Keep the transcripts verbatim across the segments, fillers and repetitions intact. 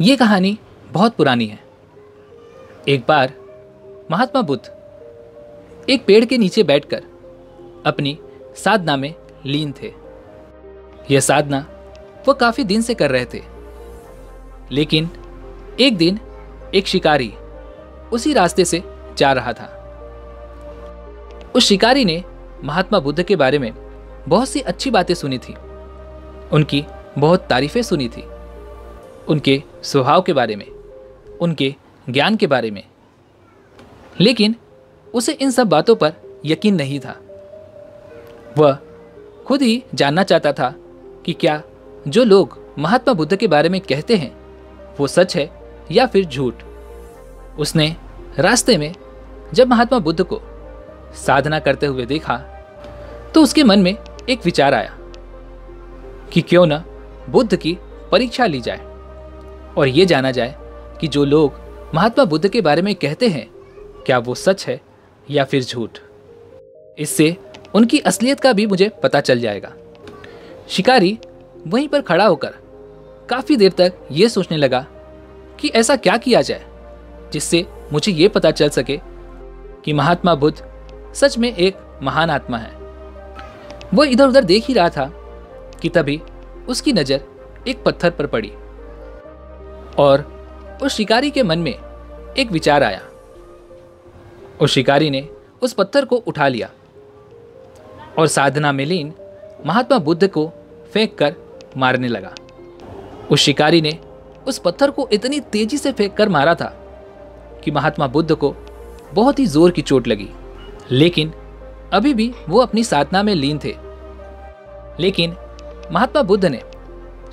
ये कहानी बहुत पुरानी है। एक बार महात्मा बुद्ध एक पेड़ के नीचे बैठकर अपनी साधना में लीन थे। यह साधना वो काफ़ी दिन से कर रहे थे, लेकिन एक दिन एक शिकारी उसी रास्ते से जा रहा था। उस शिकारी ने महात्मा बुद्ध के बारे में बहुत सी अच्छी बातें सुनी थी, उनकी बहुत तारीफ़ें सुनी थी, उनके स्वभाव के बारे में, उनके ज्ञान के बारे में, लेकिन उसे इन सब बातों पर यकीन नहीं था। वह खुद ही जानना चाहता था कि क्या जो लोग महात्मा बुद्ध के बारे में कहते हैं वो सच है या फिर झूठ। उसने रास्ते में जब महात्मा बुद्ध को साधना करते हुए देखा तो उसके मन में एक विचार आया कि क्यों न बुद्ध की परीक्षा ली जाए और ये जाना जाए कि जो लोग महात्मा बुद्ध के बारे में कहते हैं क्या वो सच है या फिर झूठ। इससे उनकी असलियत का भी मुझे पता चल जाएगा। शिकारी वहीं पर खड़ा होकर काफ़ी देर तक ये सोचने लगा कि ऐसा क्या किया जाए जिससे मुझे ये पता चल सके कि महात्मा बुद्ध सच में एक महान आत्मा है। वो इधर उधर देख ही रहा था कि तभी उसकी नज़र एक पत्थर पर पड़ी और उस शिकारी के मन में एक विचार आया। उस शिकारी ने उस पत्थर को उठा लिया और साधना में लीन महात्मा बुद्ध को फेंक कर मारने लगा। उस शिकारी ने उस पत्थर को इतनी तेजी से फेंक कर मारा था कि महात्मा बुद्ध को बहुत ही जोर की चोट लगी, लेकिन अभी भी वो अपनी साधना में लीन थे। लेकिन महात्मा बुद्ध ने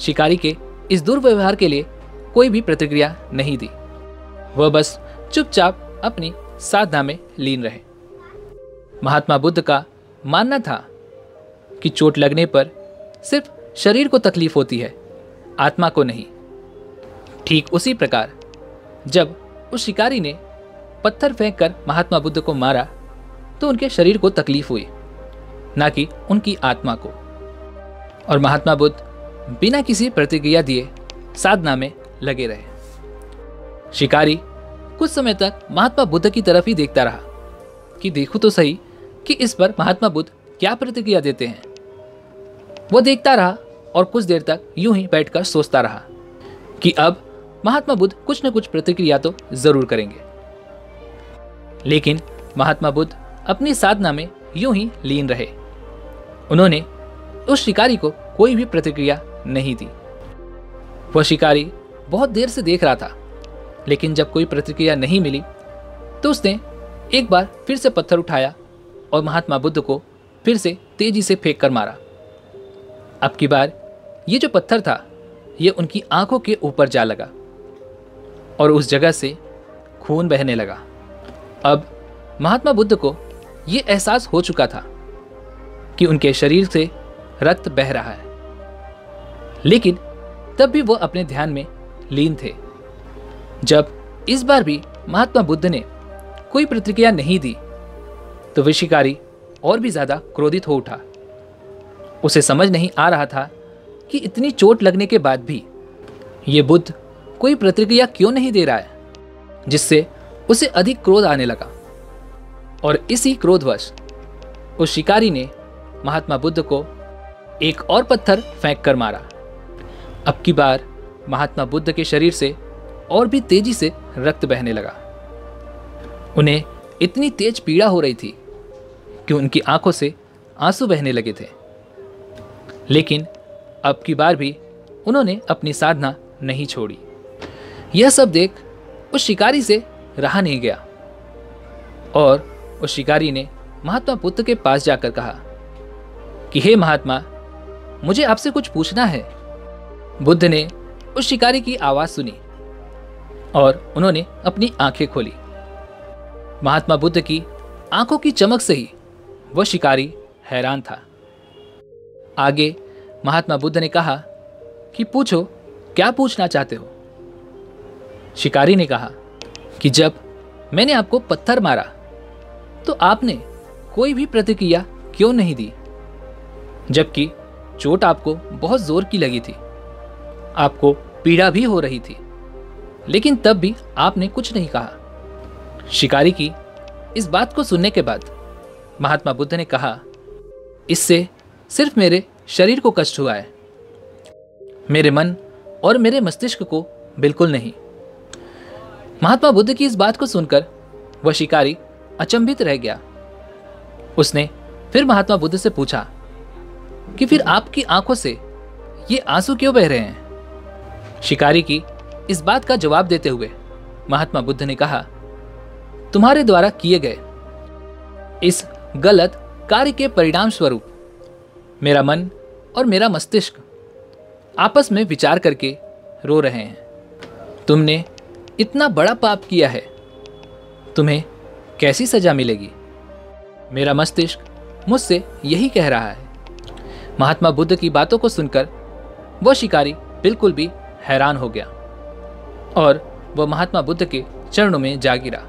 शिकारी के इस दुर्व्यवहार के लिए कोई भी प्रतिक्रिया नहीं दी। वह बस चुपचाप अपनी साधना में लीन रहे। महात्मा बुद्ध का मानना था कि चोट लगने पर सिर्फ शरीर को तकलीफ होती है, आत्मा को नहीं। ठीक उसी प्रकार जब उस शिकारी ने पत्थर फेंककर महात्मा बुद्ध को मारा तो उनके शरीर को तकलीफ हुई, ना कि उनकी आत्मा को। और महात्मा बुद्ध बिना किसी प्रतिक्रिया दिए साधना में लगे रहे। शिकारी कुछ समय तक महात्मा बुद्ध की तरफ ही देखता रहा कि देखो तो सही कि इस पर महात्मा बुद्ध क्या प्रतिक्रिया देते हैं। वो देखता रहा और कुछ देर तक यूं ही बैठकर सोचता रहा कि अब महात्मा बुद्ध कुछ न कुछ प्रतिक्रिया तो ज़रूर करेंगे। लेकिन महात्मा बुद्ध अपनी साधना में यूं ही लीन रहे। उन्होंने उस शिकारी को कोई भी प्रतिक्रिया नहीं दी। वह शिकारी बहुत देर से देख रहा था, लेकिन जब कोई प्रतिक्रिया नहीं मिली तो उसने एक बार फिर से पत्थर उठाया और महात्मा बुद्ध को फिर से तेजी से फेंक कर मारा। अब की बार ये जो पत्थर था ये उनकी आंखों के ऊपर जा लगा और उस जगह से खून बहने लगा। अब महात्मा बुद्ध को ये एहसास हो चुका था कि उनके शरीर से रक्त बह रहा है, लेकिन तब भी वो अपने ध्यान में लीन थे। जब इस बार भी महात्मा बुद्ध ने कोई प्रतिक्रिया नहीं दी तो वह शिकारी और भी ज़्यादा क्रोधित हो उठा। उसे समझ नहीं आ रहा था कि इतनी चोट लगने के बाद भी ये बुद्ध कोई प्रतिक्रिया क्यों नहीं दे रहा है, जिससे उसे अधिक क्रोध आने लगा। और इसी क्रोधवश उस शिकारी ने महात्मा बुद्ध को एक और पत्थर फेंक कर मारा। अब की बार महात्मा बुद्ध के शरीर से और भी तेजी से रक्त बहने लगा। उन्हें इतनी तेज पीड़ा हो रही थी कि उनकी आंखों से आंसू बहने लगे थे। लेकिन अब की बार भी उन्होंने अपनी साधना नहीं छोड़ी। यह सब देख उस शिकारी से रहा नहीं गया और उस शिकारी ने महात्मा बुद्ध के पास जाकर कहा कि हे महात्मा, मुझे आपसे कुछ पूछना है। बुद्ध ने उस शिकारी की आवाज़ सुनी और उन्होंने अपनी आंखें खोली। महात्मा बुद्ध की आंखों की चमक से ही वह शिकारी हैरान था। आगे महात्मा बुद्ध ने कहा कि पूछो, क्या पूछना चाहते हो। शिकारी ने कहा कि जब मैंने आपको पत्थर मारा तो आपने कोई भी प्रतिक्रिया क्यों नहीं दी, जबकि चोट आपको बहुत जोर की लगी थी, आपको पीड़ा भी हो रही थी। लेकिन तब भी आपने कुछ नहीं कहा। शिकारी की इस बात को सुनने के बाद महात्मा बुद्ध ने कहा, इससे सिर्फ मेरे शरीर को कष्ट हुआ है, मेरे मन और मेरे मस्तिष्क को बिल्कुल नहीं। महात्मा बुद्ध की इस बात को सुनकर वह शिकारी अचंभित रह गया। उसने फिर महात्मा बुद्ध से पूछा कि फिर आपकी आंखों से ये आंसू क्यों बह रहे हैं? शिकारी की इस बात का जवाब देते हुए महात्मा बुद्ध ने कहा, तुम्हारे द्वारा किए गए इस गलत कार्य के परिणाम स्वरूप मेरा मन और मेरा मस्तिष्क आपस में विचार करके रो रहे हैं। तुमने इतना बड़ा पाप किया है, तुम्हें कैसी सजा मिलेगी? मेरा मस्तिष्क मुझसे यही कह रहा है। महात्मा बुद्ध की बातों को सुनकर वह शिकारी बिल्कुल भी हैरान हो गया और वह महात्मा बुद्ध के चरणों में जा गिरा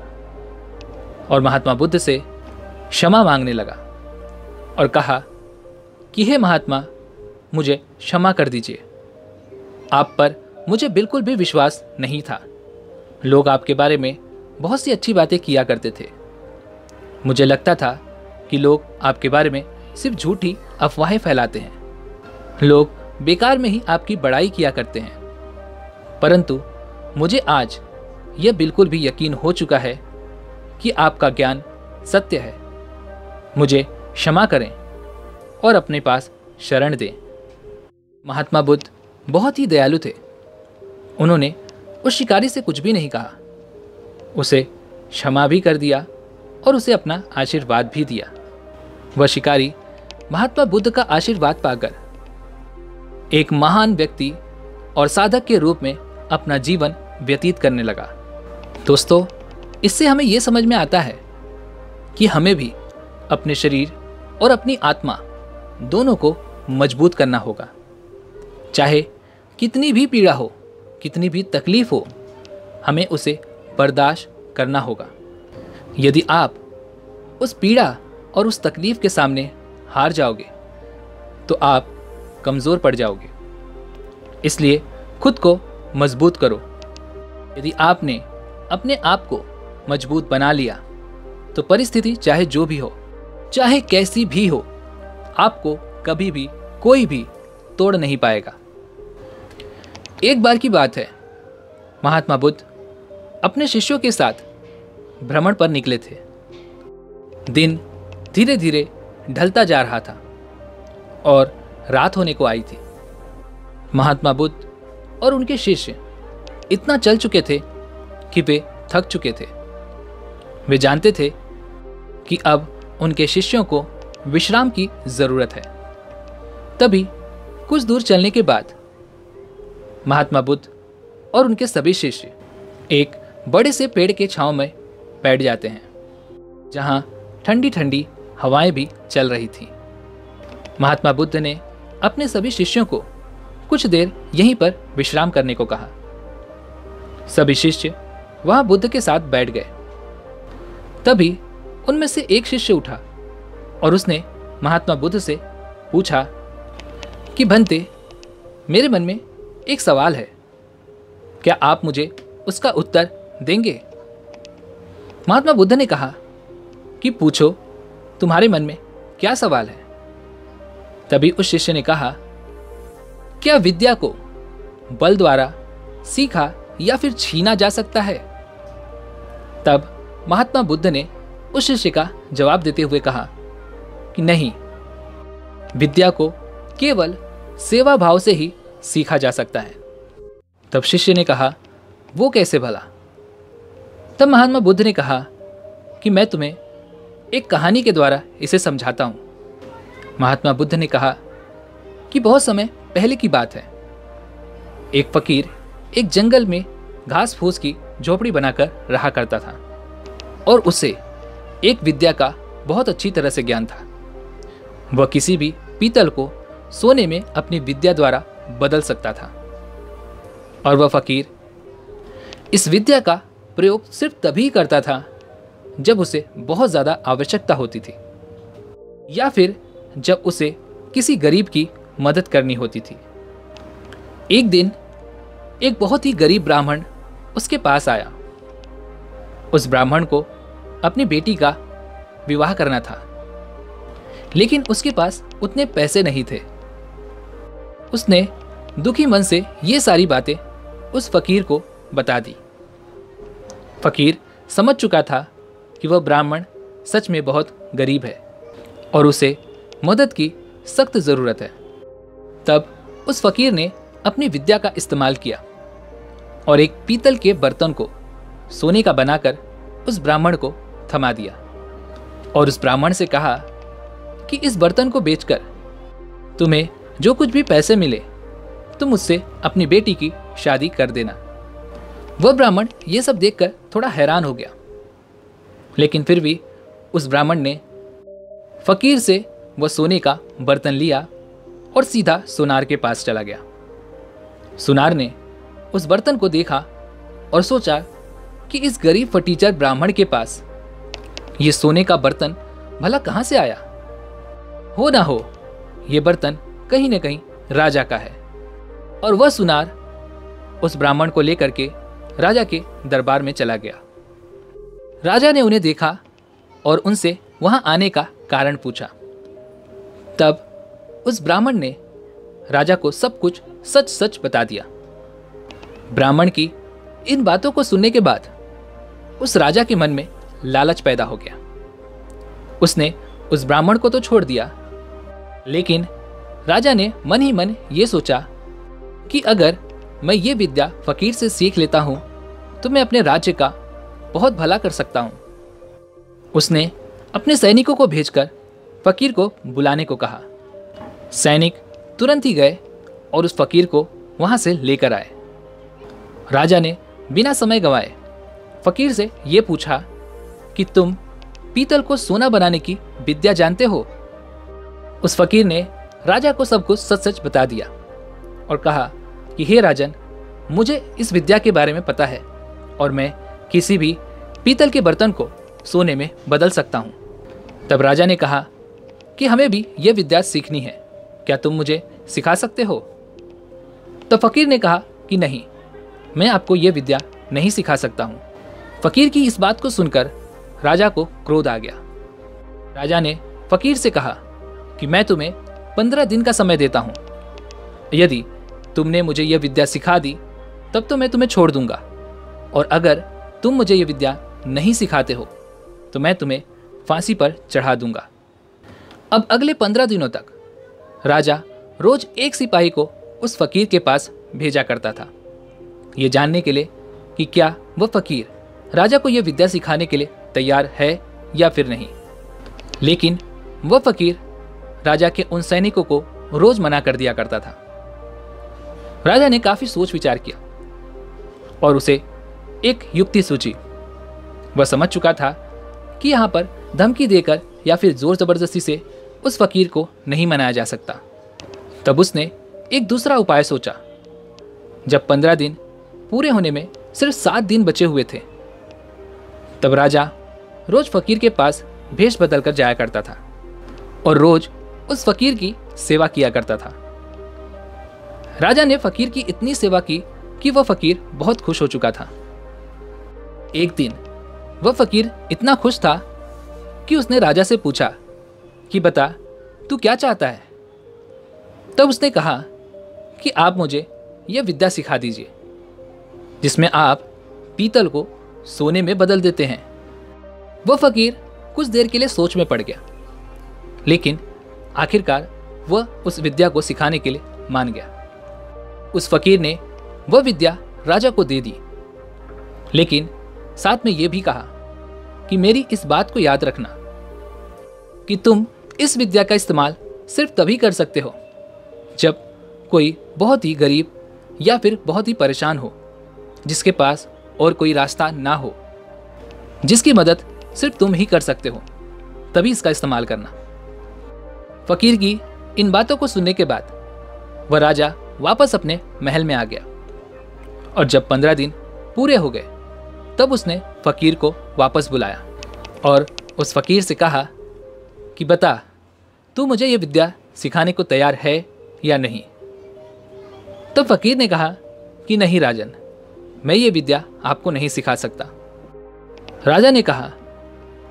और महात्मा बुद्ध से क्षमा मांगने लगा और कहा कि हे महात्मा, मुझे क्षमा कर दीजिए। आप पर मुझे बिल्कुल भी विश्वास नहीं था। लोग आपके बारे में बहुत सी अच्छी बातें किया करते थे। मुझे लगता था कि लोग आपके बारे में सिर्फ झूठी अफवाहें फैलाते हैं, लोग बेकार में ही आपकी बड़ाई किया करते हैं, परंतु मुझे आज यह बिल्कुल भी यकीन हो चुका है कि आपका ज्ञान सत्य है। मुझे क्षमा करें और अपने पास शरण दें। महात्मा बुद्ध बहुत ही दयालु थे। उन्होंने उस शिकारी से कुछ भी नहीं कहा, उसे क्षमा भी कर दिया और उसे अपना आशीर्वाद भी दिया। वह शिकारी महात्मा बुद्ध का आशीर्वाद पाकर एक महान व्यक्ति और साधक के रूप में अपना जीवन व्यतीत करने लगा। दोस्तों, इससे हमें यह समझ में आता है कि हमें भी अपने शरीर और अपनी आत्मा दोनों को मजबूत करना होगा। चाहे कितनी भी पीड़ा हो, कितनी भी तकलीफ हो, हमें उसे बर्दाश्त करना होगा। यदि आप उस पीड़ा और उस तकलीफ के सामने हार जाओगे तो आप कमज़ोर पड़ जाओगे। इसलिए खुद को मजबूत करो। यदि आपने अपने आप को मजबूत बना लिया तो परिस्थिति चाहे जो भी हो, चाहे कैसी भी हो, आपको कभी भी कोई भी तोड़ नहीं पाएगा। एक बार की बात है, महात्मा बुद्ध अपने शिष्यों के साथ भ्रमण पर निकले थे। दिन धीरे धीरे ढलता जा रहा था और रात होने को आई थी। महात्मा बुद्ध और उनके शिष्य इतना चल चुके थे कि वे थक चुके थे। वे जानते थे कि अब उनके शिष्यों को विश्राम की ज़रूरत है। तभी कुछ दूर चलने के बाद महात्मा बुद्ध और उनके सभी शिष्य एक बड़े से पेड़ के छांव में बैठ जाते हैं, जहाँ ठंडी ठंडी हवाएं भी चल रही थी। महात्मा बुद्ध ने अपने सभी शिष्यों को कुछ देर यहीं पर विश्राम करने को कहा। सभी शिष्य वहाँ बुद्ध के साथ बैठ गए। तभी उनमें से एक शिष्य उठा और उसने महात्मा बुद्ध से पूछा कि भंते, मेरे मन में एक सवाल है, क्या आप मुझे उसका उत्तर देंगे? महात्मा बुद्ध ने कहा कि पूछो, तुम्हारे मन में क्या सवाल है? तभी उस शिष्य ने कहा, क्या विद्या को बल द्वारा सीखा या फिर छीना जा सकता है? तब महात्मा बुद्ध ने उस शिष्य का जवाब देते हुए कहा कि नहीं, विद्या को केवल सेवा भाव से ही सीखा जा सकता है। तब शिष्य ने कहा, वो कैसे भला? तब महात्मा बुद्ध ने कहा कि मैं तुम्हें एक कहानी के द्वारा इसे समझाता हूँ। महात्मा बुद्ध ने कहा कि बहुत समय पहले की बात है, एक फकीर एक जंगल में घास फूस की झोपड़ी बनाकर रहा करता था और उसे एक विद्या का बहुत अच्छी तरह से ज्ञान था। वह किसी भी पीतल को सोने में अपनी विद्या द्वारा बदल सकता था और वह फकीर इस विद्या का प्रयोग सिर्फ तभी करता था जब उसे बहुत ज़्यादा आवश्यकता होती थी या फिर जब उसे किसी गरीब की मदद करनी होती थी। एक दिन एक बहुत ही गरीब ब्राह्मण उसके पास आया। उस ब्राह्मण को अपनी बेटी का विवाह करना था, लेकिन उसके पास उतने पैसे नहीं थे। उसने दुखी मन से ये सारी बातें उस फकीर को बता दी। फकीर समझ चुका था कि वह ब्राह्मण सच में बहुत गरीब है और उसे मदद की सख्त ज़रूरत है। तब उस फकीर ने अपनी विद्या का इस्तेमाल किया और एक पीतल के बर्तन को सोने का बनाकर उस ब्राह्मण को थमा दिया और उस ब्राह्मण से कहा कि इस बर्तन को बेचकर तुम्हें जो कुछ भी पैसे मिले तुम उससे अपनी बेटी की शादी कर देना। वह ब्राह्मण ये सब देखकर थोड़ा हैरान हो गया, लेकिन फिर भी उस ब्राह्मण ने फकीर से वह सोने का बर्तन लिया और सीधा सुनार के पास चला गया। सुनार ने उस बर्तन को देखा और सोचा कि इस गरीब फटीचर ब्राह्मण के पास ये सोने का बर्तन भला कहाँ से आया। हो ना हो ये बर्तन कहीं न कहीं राजा का है। और वह सुनार उस ब्राह्मण को लेकर के राजा के दरबार में चला गया। राजा ने उन्हें देखा और उनसे वहाँ आने का कारण पूछा। तब उस ब्राह्मण ने राजा को सब कुछ सच सच बता दिया। ब्राह्मण की इन बातों को सुनने के बाद उस राजा के मन में लालच पैदा हो गया। उसने उस ब्राह्मण को तो छोड़ दिया, लेकिन राजा ने मन ही मन ये सोचा कि अगर मैं ये विद्या फकीर से सीख लेता हूँ तो मैं अपने राज्य का बहुत भला कर सकता हूँ। उसने अपने सैनिकों को भेजकर फकीर को बुलाने को कहा। सैनिक तुरंत ही गए और उस फकीर को वहाँ से लेकर आए। राजा ने बिना समय गंवाए फकीर से ये पूछा कि तुम पीतल को सोना बनाने की विद्या जानते हो? उस फकीर ने राजा को सब कुछ सच सच बता दिया और कहा कि हे राजन, मुझे इस विद्या के बारे में पता है और मैं किसी भी पीतल के बर्तन को सोने में बदल सकता हूँ। तब राजा ने कहा कि हमें भी यह विद्या सीखनी है, क्या तुम मुझे सिखा सकते हो? तो फकीर ने कहा कि नहीं, मैं आपको यह विद्या नहीं सिखा सकता हूँ। फकीर की इस बात को सुनकर राजा को क्रोध आ गया। राजा ने फकीर से कहा कि मैं तुम्हें पंद्रह दिन का समय देता हूँ, यदि तुमने मुझे यह विद्या सिखा दी तब तो मैं तुम्हें छोड़ दूंगा, और अगर तुम मुझे यह विद्या नहीं सिखाते हो तो मैं तुम्हें फांसी पर चढ़ा दूंगा। अब अगले पंद्रह दिनों तक राजा रोज एक सिपाही को उस फकीर के पास भेजा करता था, ये जानने के लिए कि क्या वह फकीर राजा को यह विद्या सिखाने के लिए तैयार है या फिर नहीं। लेकिन वह फकीर राजा के उन सैनिकों को रोज मना कर दिया करता था। राजा ने काफ़ी सोच विचार किया और उसे एक युक्ति सूझी। वह समझ चुका था कि यहाँ पर धमकी देकर या फिर जोर ज़बरदस्ती से उस फकीर को नहीं मनाया जा सकता। तब उसने एक दूसरा उपाय सोचा। जब पंद्रह दिन पूरे होने में सिर्फ सात दिन बचे हुए थे, तब राजा रोज़ फकीर के पास भेष बदल कर जाया करता था और रोज़ उस फकीर की सेवा किया करता था। राजा ने फकीर की इतनी सेवा की कि वह फकीर बहुत खुश हो चुका था। एक दिन वह फकीर इतना खुश था कि उसने राजा से पूछा कि बता, तू क्या चाहता है? तब उसने कहा कि आप मुझे यह विद्या सिखा दीजिए जिसमें आप पीतल को सोने में बदल देते हैं। वह फकीर कुछ देर के लिए सोच में पड़ गया, लेकिन आखिरकार वह उस विद्या को सिखाने के लिए मान गया। उस फकीर ने वह विद्या राजा को दे दी, लेकिन साथ में यह भी कहा कि मेरी इस बात को याद रखना कि तुम इस विद्या का इस्तेमाल सिर्फ तभी कर सकते हो जब कोई बहुत ही गरीब या फिर बहुत ही परेशान हो, जिसके पास और कोई रास्ता ना हो, जिसकी मदद सिर्फ तुम ही कर सकते हो, तभी इसका इस्तेमाल करना। फकीर की इन बातों को सुनने के बाद वह राजा वापस अपने महल में आ गया और जब पंद्रह दिन पूरे हो गए तब उसने फकीर को वापस बुलाया और उस फकीर से कहा कि बता, तू मुझे ये विद्या सिखाने को तैयार है या नहीं? तब फकीर ने कहा कि नहीं राजन, मैं ये विद्या आपको नहीं सिखा सकता। राजा ने कहा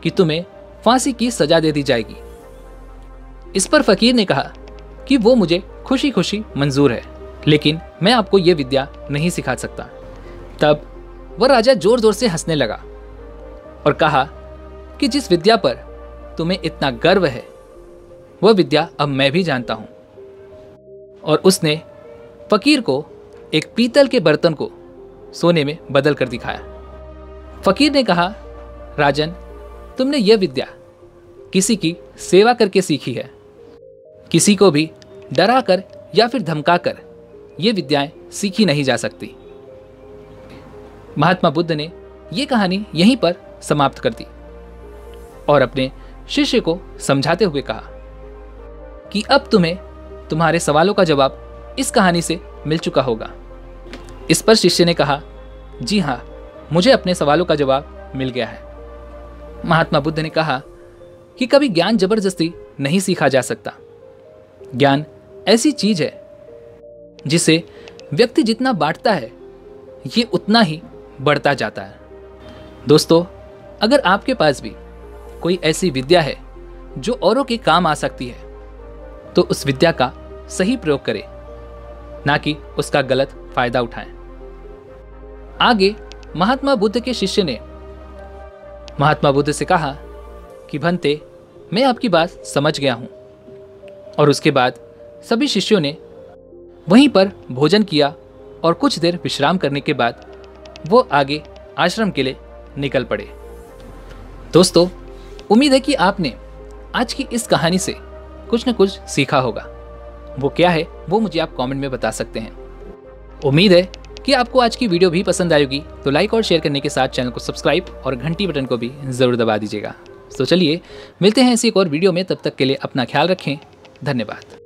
कि तुम्हें फांसी की सजा दे दी जाएगी। इस पर फकीर ने कहा कि वो मुझे खुशी खुशी मंजूर है, लेकिन मैं आपको ये विद्या नहीं सिखा सकता। तब वह राजा जोर जोर से हंसने लगा और कहा कि जिस विद्या पर तुम्हें इतना गर्व है, वह विद्या अब मैं भी जानता हूँ। और उसने फकीर को एक पीतल के बर्तन को सोने में बदल कर दिखाया। फकीर ने कहा, राजन, तुमने यह विद्या किसी की सेवा करके सीखी है। किसी को भी डरा कर या फिर धमका कर ये विद्याएं सीखी नहीं जा सकती। महात्मा बुद्ध ने ये कहानी यहीं पर समाप्त कर दी और अपने शिष्य को समझाते हुए कहा कि अब तुम्हें तुम्हारे सवालों का जवाब इस कहानी से मिल चुका होगा। इस पर शिष्य ने कहा, जी हाँ, मुझे अपने सवालों का जवाब मिल गया है। महात्मा बुद्ध ने कहा कि कभी ज्ञान जबरदस्ती नहीं सीखा जा सकता। ज्ञान ऐसी चीज है जिसे व्यक्ति जितना बांटता है, ये उतना ही बढ़ता जाता है। दोस्तों, अगर आपके पास भी कोई ऐसी विद्या है जो औरों के काम आ सकती है, तो उस विद्या का सही प्रयोग करें, ना कि उसका गलत फायदा उठाएं। आगे महात्मा बुद्ध के शिष्य ने महात्मा बुद्ध से कहा कि भंते, मैं आपकी बात समझ गया हूँ। और उसके बाद सभी शिष्यों ने वहीं पर भोजन किया और कुछ देर विश्राम करने के बाद वो आगे आश्रम के लिए निकल पड़े। दोस्तों, उम्मीद है कि आपने आज की इस कहानी से कुछ न कुछ सीखा होगा। वो क्या है, वो मुझे आप कमेंट में बता सकते हैं। उम्मीद है कि आपको आज की वीडियो भी पसंद आएगी, तो लाइक और शेयर करने के साथ चैनल को सब्सक्राइब और घंटी बटन को भी ज़रूर दबा दीजिएगा। तो चलिए मिलते हैं ऐसी एक और वीडियो में। तब तक के लिए अपना ख्याल रखें। धन्यवाद।